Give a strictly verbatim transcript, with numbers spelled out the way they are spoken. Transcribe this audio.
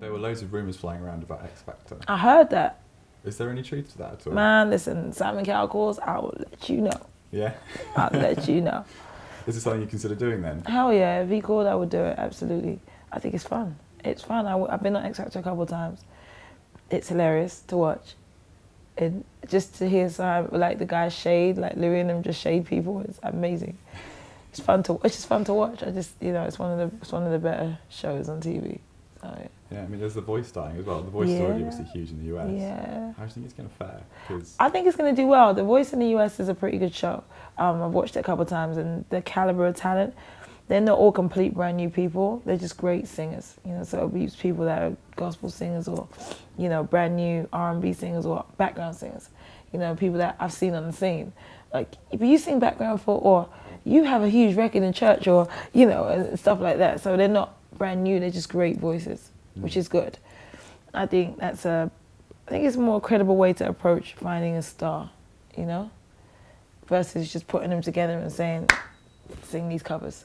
There were loads of rumours flying around about X Factor. I heard that. Is there any truth to that at all? Man, listen, Simon Cowell calls, I will let you know. Yeah? I'll let you know. Is it something you consider doing then? Hell yeah, if he called, I would do it, absolutely. I think it's fun. It's fun. I I've been on X Factor a couple of times. It's hilarious to watch. And just to hear some, like the guys shade, like Louis and them just shade people, it's amazing. It's fun to, it's just fun to watch. I just, you know, it's one of the, it's one of the better shows on T V. So, yeah. Yeah, I mean, there's The Voice starting as well. The Voice yeah. is already obviously huge in the U S. Yeah. How do you think it's going to fare? Cause I think it's going to do well. The Voice in the U S is a pretty good show. Um, I've watched it a couple of times, and the caliber of talent, they're not all complete brand new people. They're just great singers, you know. So it's people that are gospel singers, or, you know, brand new R and B singers or background singers. You know, people that I've seen on the scene. Like, if you sing background for, or you have a huge record in church, or, you know, and stuff like that. So they're not brand new. They're just great voices, mm. which is good. I think that's a, I think it's a more credible way to approach finding a star, you know, versus just putting them together and saying, sing these covers.